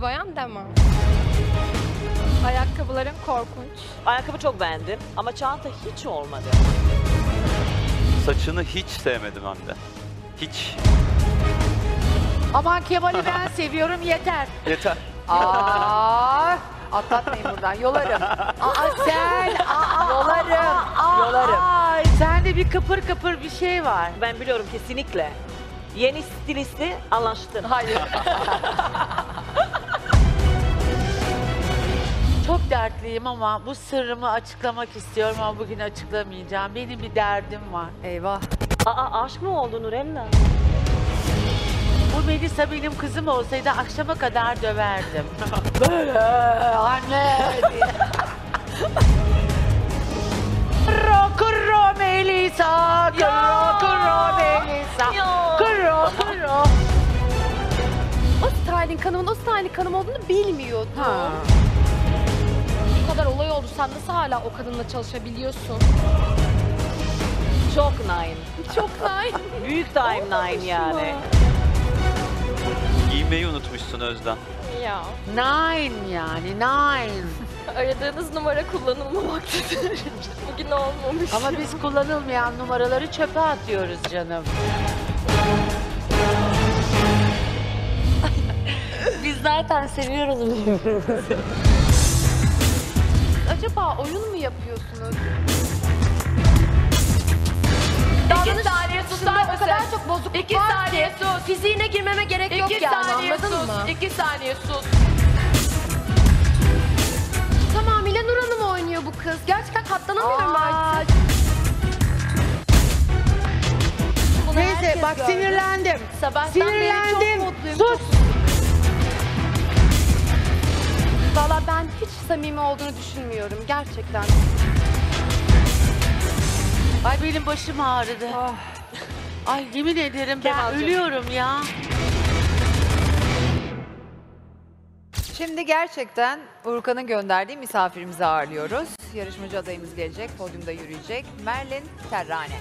bir bayan demem. Ayakkabıların korkunç. Ayakkabı çok beğendim ama çanta hiç olmadı. Saçını hiç sevmedim hem de. Hiç. Aman Kemal'i ben seviyorum yeter. Yeter. Aa, atlatmayın buradan. Yolarım. Aa, sen. Aa, yolarım. Aa, yolarım. Aa, sende bir kıpır kıpır bir şey var. Ben biliyorum kesinlikle. Yeni stilisti anlaştın. Hayır. Çok dertliyim ama bu sırrımı açıklamak istiyorum ama bugün açıklamayacağım. Benim bir derdim var. Eyvah. Aa, aşk mı oldu Nurella? Bu Melisa benim kızım olsaydı akşama kadar döverdim. Böyle anne diye. Kro kro Melisa, kro kro Melisa, kro kro. O styling hanımın o styling hanım olduğunu bilmiyordum. Ha. Bu kadar olay oldu, sen nasıl hala o kadınla çalışabiliyorsun? Çok nine. Çok nine. Büyük time nine yani. Giymeyi unutmuşsun Özden. Ya. Nine yani, nine. Aradığınız numara kullanılmamaktadır. Bugün olmamış. Ama biz kullanılmayan numaraları çöpe atıyoruz canım. Biz zaten seviyoruz birbirimizi. Acaba oyun mu yapıyorsunuz? İki saniye susar mısın? O kadar çok bozukluk var ki. İki saniye sus. Fiziğine girmeme gerek yok yani, anladın mı? İki saniye sus. Tamamıyla Nur Hanım oynuyor bu kız. Gerçekten katlanamıyorum artık. Neyse bak sinirlendim. Sabahtan beri çok mutluyum. Sus! Valla ben hiç samimi olduğunu düşünmüyorum gerçekten. Ay benim başım ağrıdı. Oh. Ay yemin ederim ben ölüyorum ya. Şimdi gerçekten Urkan'ın gönderdiği misafirimizi ağırlıyoruz. Yarışmacı adayımız gelecek, podyumda yürüyecek. Merlin Terane.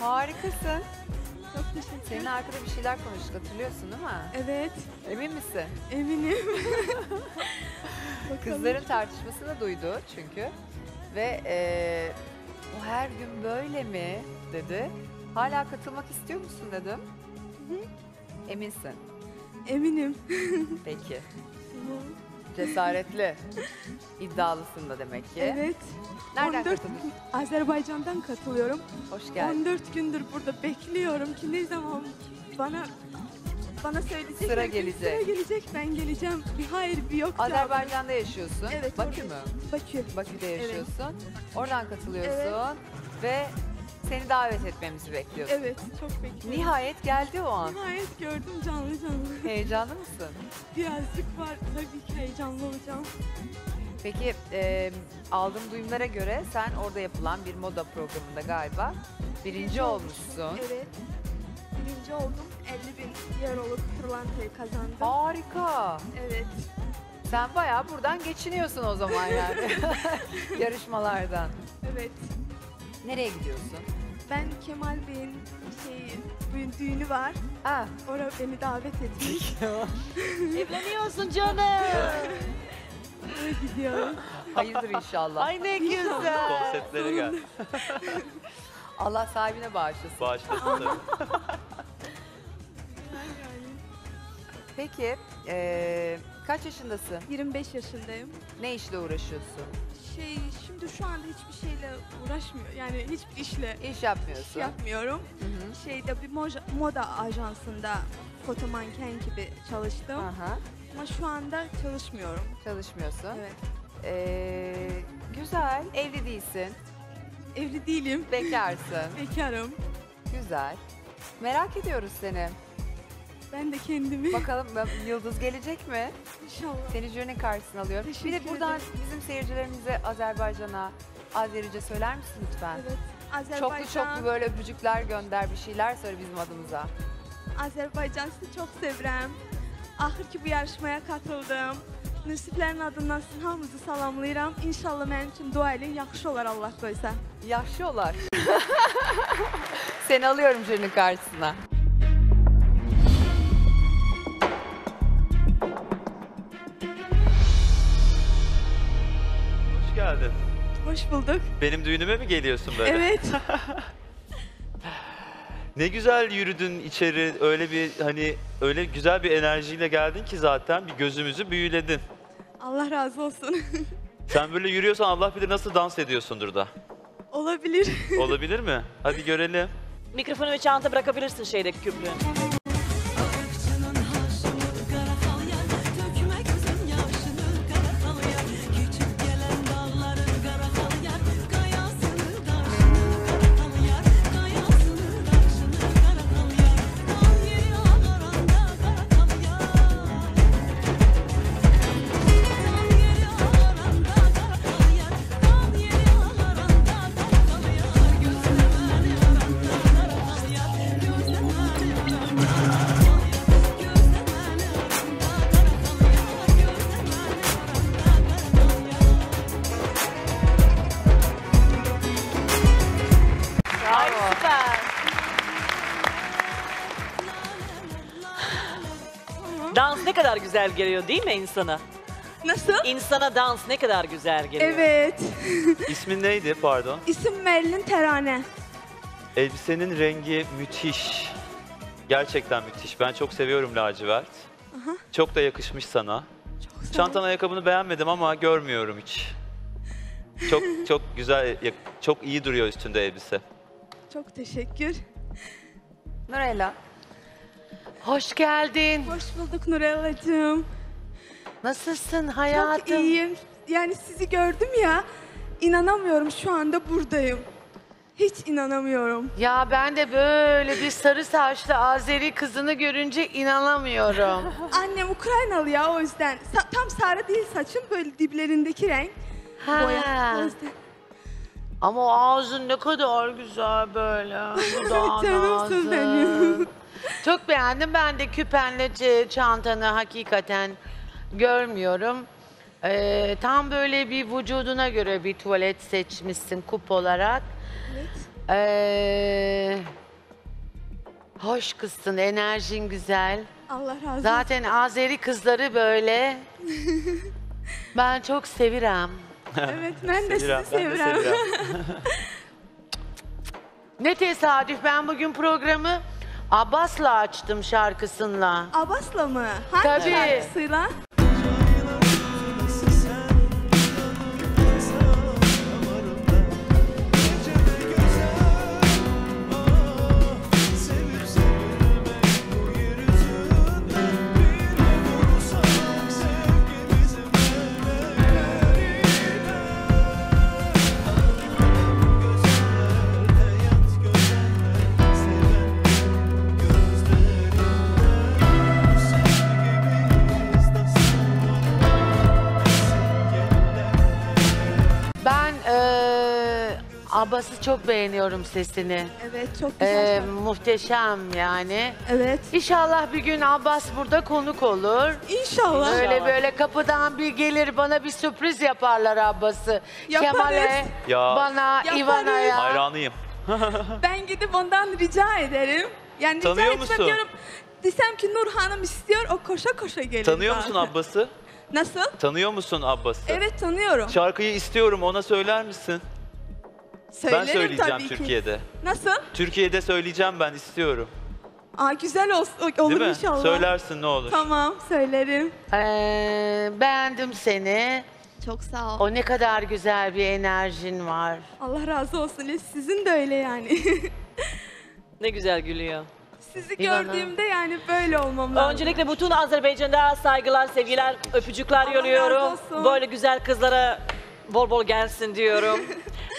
Harikasın. Çok teşekkür ederim. Senin arkada bir şeyler konuştuk, hatırlıyorsun değil mi? Evet. Emin misin? Eminim. Kızların tartışmasını duydu çünkü. Ve o her gün böyle mi dedi. Hala katılmak istiyor musun dedim. Hı-hı. Eminsin. Eminim. Peki. Cesaretli. İddialısın da demek ki. Evet. Nereden katılıyorsun? Azerbaycan'dan katılıyorum. Hoş geldin. 14 gündür burada bekliyorum ki ne zaman bana söyleyecek. Sıra gelecek. Sıra gelecek, ben geleceğim. Bir hayır bir yok. Azerbaycan'da yaşıyorsun. Evet. Bakü mü? Bakü. Bakü'de yaşıyorsun. Evet. Oradan katılıyorsun. Evet. Ve seni davet etmemizi bekliyorsun. Evet, çok bekliyorum. Nihayet geldi o an. Nihayet gördüm canlı. Heyecanlı mısın? Birazcık var. Tabii ki heyecanlı olacağım. Peki aldığım duyumlara göre sen orada yapılan bir moda programında galiba birinci olmuşsun. Evet. Birinci oldum. 50.000 euroluk pırlantayı kazandım. Harika. Evet. Sen bayağı buradan geçiniyorsun o zaman yani. Yarışmalardan. Evet. Nereye gidiyorsun? Ben Kemal Bey'in düğünü var. Aa. Oraya beni davet etmiş. Evleniyorsun canım. Gidiyorum. Hayırdır inşallah. Ay ne güzel. Konseptlere gel. Allah sahibine bağışlasın. Bağışlasın. Peki kaç yaşındasın? 25 yaşındayım. Ne işle uğraşıyorsun? şimdi şu anda hiçbir şeyle uğraşmıyor. Yani hiçbir iş yapmıyorum. Hı hı. Bir moda ajansında foto manken gibi çalıştım. Aha. Ama şu anda çalışmıyorum. Çalışmıyorsun. Evet. Güzel. Evli değilsin. Evli değilim. Bekarsın. Bekarım. Güzel. Merak ediyoruz seni. Ben de kendimi. Bakalım Yıldız gelecek mi? İnşallah. Seni jürinin karşısına alıyorum. Teşekkür ederim. Bir de buradan bizim seyircilerimize Azerbaycan'a Azerice söyler misin lütfen? Evet. Azerbaycan... Çoklu çoklu böyle öpücükler gönder, bir şeyler söyle bizim adımıza. Azerbaycan sizi çok sevirəm. Axır ki bu yarışmaya katıldım. Nüsiflerin adından sizin hamınızı salamlayıram. İnşallah mənim için dua edin. Yaxşı olar Allah qoysa. Yaxşı olar. Seni alıyorum jürinin karşısına. Hoş geldin. Hoş bulduk. Benim düğünüme mi geliyorsun böyle? Evet. Ne güzel yürüdün içeri, öyle bir hani öyle güzel bir enerjiyle geldin ki zaten bir gözümüzü büyüledin. Allah razı olsun. Sen böyle yürüyorsan Allah bilir nasıl dans ediyorsundur da. Olabilir. Olabilir mi? Hadi görelim. Mikrofonu ve çanta bırakabilirsin şeydeki küplüğü. Ne kadar güzel geliyor değil mi insana? Nasıl? İnsana dans ne kadar güzel geliyor. Evet. İsmin neydi pardon? İsim Merlin Terane. Elbisenin rengi müthiş. Gerçekten müthiş. Ben çok seviyorum lacivert. Aha. Çok da yakışmış sana. Çok çantanın ayakkabını beğenmedim ama görmüyorum hiç. Çok çok güzel, çok iyi duruyor üstünde elbise. Çok teşekkür. Nurella. Hoş geldin. Hoş bulduk Nurella'cığım. Nasılsın hayatım? Çok iyiyim. Yani sizi gördüm ya, inanamıyorum şu anda buradayım. Hiç inanamıyorum. Ya ben de böyle bir sarı saçlı Azeri kızını görünce inanamıyorum. Annem Ukraynalı ya o yüzden. Tam sarı değil saçım, böyle diplerindeki renk. Ha. Boya. Ama o ağzın ne kadar güzel böyle. Canımsın benim. Çok beğendim. Ben de küpenle çantanı hakikaten görmüyorum. Tam böyle bir vücuduna göre bir tuvalet seçmişsin kup olarak. Evet. Hoş kızsın, enerjin güzel. Allah razı olsun. Zaten Azeri kızları böyle. Ben çok sevirem. Evet, ben de sizi sevirem. Ne tesadüf, ben bugün programı Abbas'la açtım şarkısıyla. Abbas'la mı? Hangi tabii. Şarkısıyla? Abbas'ı çok beğeniyorum sesini. Evet, çok güzel. Muhteşem yani. Evet. İnşallah bir gün Abbas burada konuk olur. İnşallah. Böyle kapıdan bir gelir, bana bir sürpriz yaparlar Abbas'ı. Kemal'e, bana, Ivana'ya. Hayranıyım. Ben gidip ondan rica ederim. Yani tanıyor rica musun? Diyorum, desem ki Nur Hanım istiyor, o koşa koşa gelir. Tanıyor musun Abbas'ı? Nasıl? Tanıyor musun Abbas'ı? Evet, tanıyorum. Şarkıyı istiyorum, ona söyler misin? Söylerim, ben söyleyeceğim Türkiye'de. Ki. Nasıl? Türkiye'de söyleyeceğim, ben istiyorum. Aa, güzel olur inşallah. Söylersin ne olur. Tamam, söylerim. Beğendim seni. Çok sağ ol. O ne kadar güzel bir enerjin var. Allah razı olsun. Sizin de öyle yani. Ne güzel gülüyor. Sizi gördüğümde yani böyle olmam lazım. Öncelikle bütün Azerbaycan'da saygılar, sevgiler, öpücükler yolluyorum. Böyle güzel kızlara bol bol gelsin diyorum.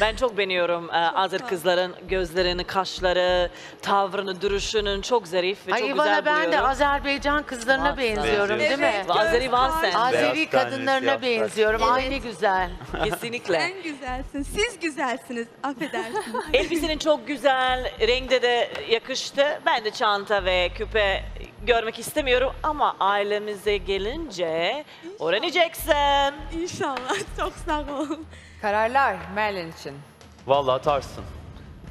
Ben çok beğeniyorum Azer kızların gözlerini, kaşları, tavrını, duruşunun çok zarif ve çok güzel buluyorum. Ben de Azerbaycan kızlarına benziyorum değil mi? Azeri kadınlarına benziyorum. Aynı güzel. Kesinlikle. Sen güzelsin. Siz güzelsiniz. Affedersiniz. Elbisenin çok güzel, rengde de yakıştı. Ben de çanta ve küpe görmek istemiyorum ama ailemize gelince öğreneceksin. İnşallah. Çok sağ olun. Kararlar Merlin için. Vallahi atarsın.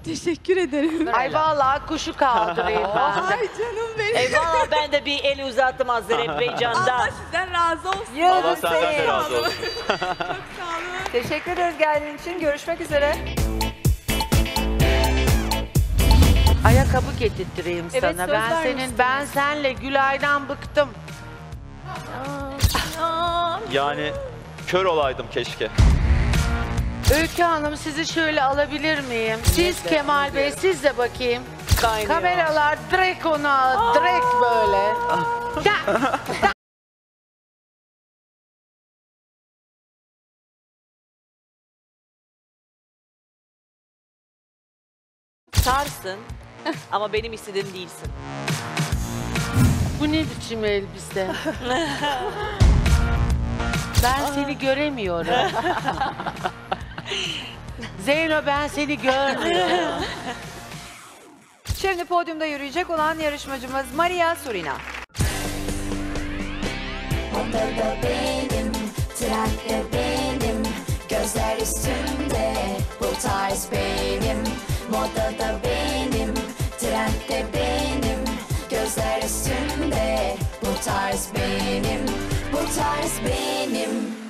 Teşekkür ederim. Ay vallahi kuşu kaldırayım. Ay canım benim. Eyvallah ben de bir el uzattım Azerbaycan'da. Allah sizden razı olsun. Allah senden razı olsun. Çok sağ olun. Teşekkür ederiz geldiğin için. Görüşmek üzere. Ayakkabı getirttireyim sana. Evet, ben senle Gülay'dan bıktım. Yani kör olaydım keşke. Öykü Hanım sizi şöyle alabilir miyim? Siz evet, Kemal Bey siz de bakayım. Kaynıyor. Kameralar direkt ona direkt böyle. Tarsın ama benim istediğim değilsin. Bu ne biçim elbise? Ben seni göremiyorum. Zeyno ben seni görmüyorum. Şimdi podyumda yürüyecek olan yarışmacımız Maria Surina. Omurga benim, trakya benim, gözler üstümde, bu tarz benim. Moda da benim, trendde benim, gözler üstümde, bu tarz benim, bu tarz benim.